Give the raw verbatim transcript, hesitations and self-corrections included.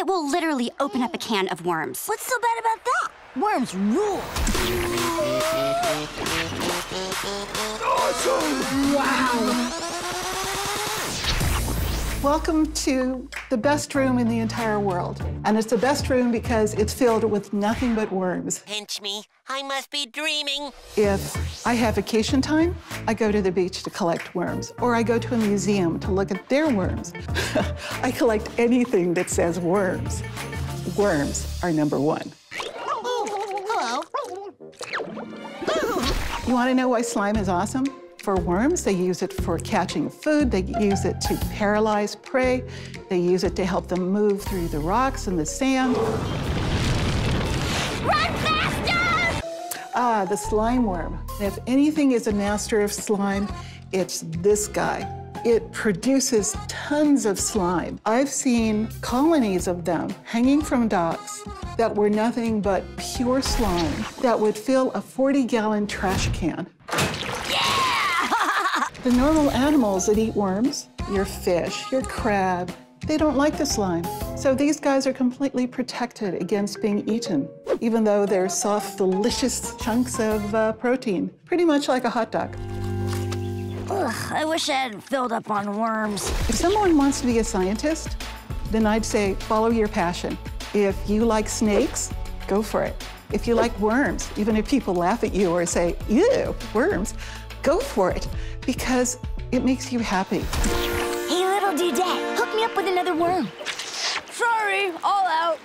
It will literally open up a can of worms. What's so bad about that? Worms rule. Awesome! Wow! Welcome to the best room in the entire world. And it's the best room because it's filled with nothing but worms. Pinch me. I must be dreaming. If I have vacation time, I go to the beach to collect worms, or I go to a museum to look at their worms. I collect anything that says worms. Worms are number one. Oh, hello. You want to know why slime is awesome? For worms, they use it for catching food. They use it to paralyze prey. They use it to help them move through the rocks and the sand. Run faster! Ah, the slime worm. If anything is a master of slime, it's this guy. It produces tons of slime. I've seen colonies of them hanging from docks that were nothing but pure slime that would fill a forty gallon trash can. Yeah! The normal animals that eat worms, your fish, your crab, they don't like the slime. So these guys are completely protected against being eaten, even though they're soft, delicious chunks of uh, protein, pretty much like a hot dog. Ugh, I wish I hadn't filled up on worms. If someone wants to be a scientist, then I'd say follow your passion. If you like snakes, go for it. If you like worms, even if people laugh at you or say, ew, worms, go for it, because it makes you happy. Hey, little dudette, hook me up with another worm. Sorry, all out.